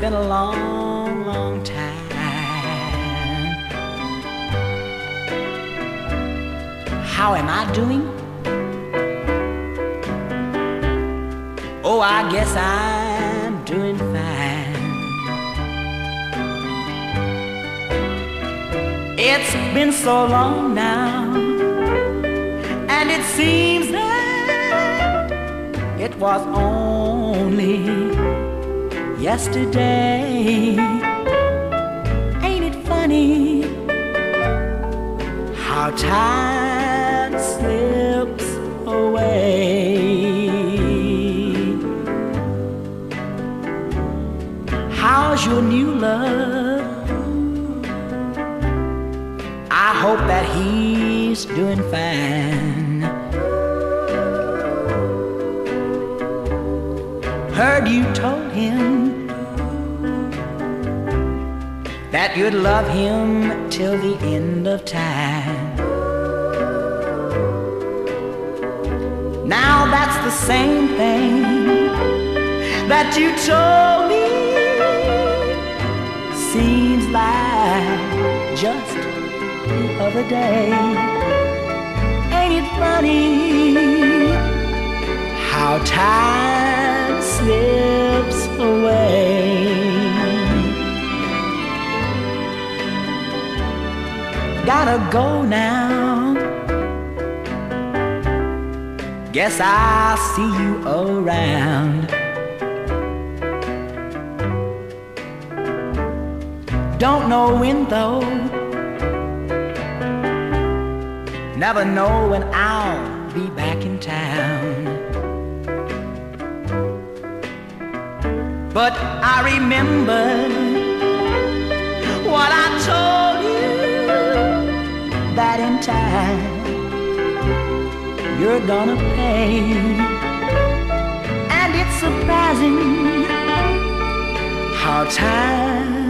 been a long, long time. How am I doing? Oh, I guess I'm doing fine. It's been so long now, and it seems that it was only yesterday. Ain't it funny how time slips away? How's your new love? I hope that he's doing fine. Heard you told him that you'd love him till the end of time. Now that's the same thing that you told me. Seems like just the other day. Ain't it funny how time slips away? Gotta go now. Guess I'll see you around. Don't know when though, never know when I'll be back in town. But I remember what I told you, that in time you're gonna pay. And it's surprising how time